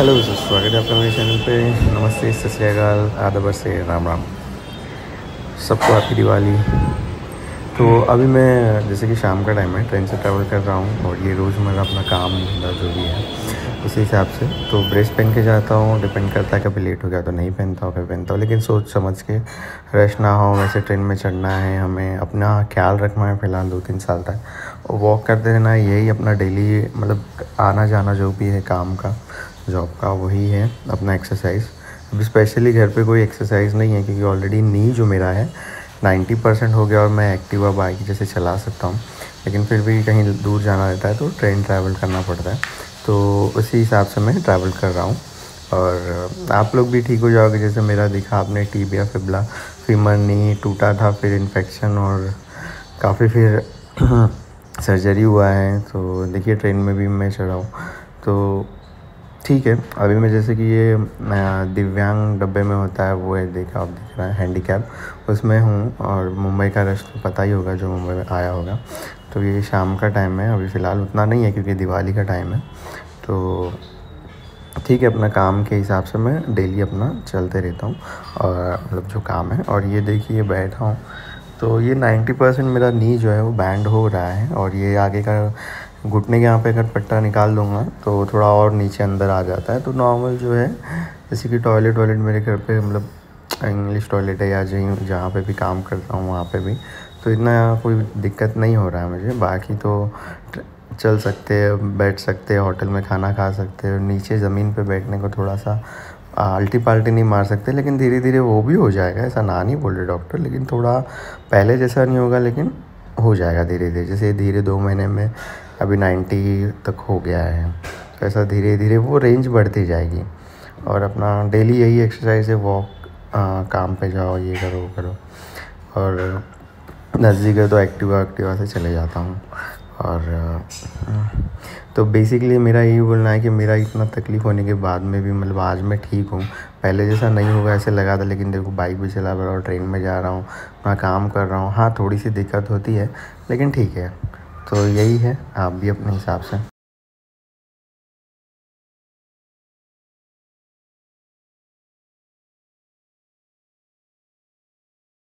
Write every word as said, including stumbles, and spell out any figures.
Hello दोस्तों, स्वागत है आपका मेरे चैनल पे। नमस्ते, सत श्री अकाल, आदाब से, राम राम सबको, आपकी दिवाली। तो अभी मैं जैसे कि शाम का टाइम है, ट्रेन से ट्रैवल कर रहा हूँ और ये रोज़ मेरा अपना काम धंधा जो भी है उसी हिसाब से तो ब्रेस पहन के जाता हूँ। डिपेंड करता है, कभी लेट हो गया तो नहीं पहनता हूँ, कभी पहनता हूँ, लेकिन सोच समझ के रश ना हो। वैसे ट्रेन में चढ़ना है, हमें अपना ख्याल रखना है फिलहाल दो तीन साल तक, और वॉक करते रहना, यही अपना डेली मतलब आना जाना जो भी है काम का जॉब का वही है अपना एक्सरसाइज। अभी स्पेशली घर पे कोई एक्सरसाइज नहीं है क्योंकि ऑलरेडी नी जो मेरा है नब्बे परसेंट हो गया और मैं एक्टिवा बाइक जैसे चला सकता हूँ, लेकिन फिर भी कहीं दूर जाना रहता है तो ट्रेन ट्रैवल करना पड़ता है, तो उसी हिसाब से मैं ट्रैवल कर रहा हूँ। और आप लोग भी ठीक हो जाओगे। जैसे मेरा दिखा आपने, टीबिया फिब्ला फीमर नी टूटा था, फिर इन्फेक्शन और काफ़ी फिर सर्जरी हुआ है। तो देखिए ट्रेन में भी मैं चढ़ा हूँ तो ठीक है। अभी मैं जैसे कि ये दिव्यांग डब्बे में होता है वो है, देखा आप दिख रहा है हैंडीकैप, उसमें हूँ और मुंबई का रश तो पता ही होगा जो मुंबई में आया होगा। तो ये शाम का टाइम है, अभी फ़िलहाल उतना नहीं है क्योंकि दिवाली का टाइम है। तो ठीक है, अपना काम के हिसाब से मैं डेली अपना चलते रहता हूँ और मतलब जो काम है। और ये देखिए बैठा हूँ तो ये नाइन्टी परसेंट मेरा नी जो है वो बैंड हो रहा है, और ये आगे का घुटने के यहाँ पे अगर पट्टा निकाल दूंगा तो थोड़ा और नीचे अंदर आ जाता है। तो नॉर्मल जो है जैसे कि टॉयलेट वॉयलेट मेरे घर पे मतलब इंग्लिश टॉयलेट है या जी जहाँ पे भी काम करता हूँ वहाँ पे भी, तो इतना कोई दिक्कत नहीं हो रहा है मुझे। बाकी तो चल सकते हैं, बैठ सकते हैं, होटल में खाना खा सकते हैं, नीचे ज़मीन पर बैठने को थोड़ा सा आल्टी पाल्टी नहीं मार सकते, लेकिन धीरे धीरे वो भी हो जाएगा। ऐसा ना नहीं बोल रहे डॉक्टर, लेकिन थोड़ा पहले जैसा नहीं होगा, लेकिन हो जाएगा धीरे धीरे। जैसे धीरे दो महीने में अभी नब्बे तक हो गया है, तो ऐसा धीरे धीरे वो रेंज बढ़ती जाएगी। और अपना डेली यही एक्सरसाइज है, वॉक, काम पे जाओ, ये करो वो करो। और नज़दीक है तो एक्टिवा एक्टिवा से चले जाता हूँ। और तो बेसिकली मेरा यही बोलना है कि मेरा इतना तकलीफ़ होने के बाद में भी मतलब आज मैं ठीक हूँ, पहले जैसा नहीं होगा ऐसे लगा था, लेकिन देखो बाइक भी चला रहा हूँ, ट्रेन में जा रहा हूँ, अपना काम कर रहा हूँ। हाँ, थोड़ी सी दिक्कत होती है लेकिन ठीक है। तो यही है, आप भी अपने हिसाब से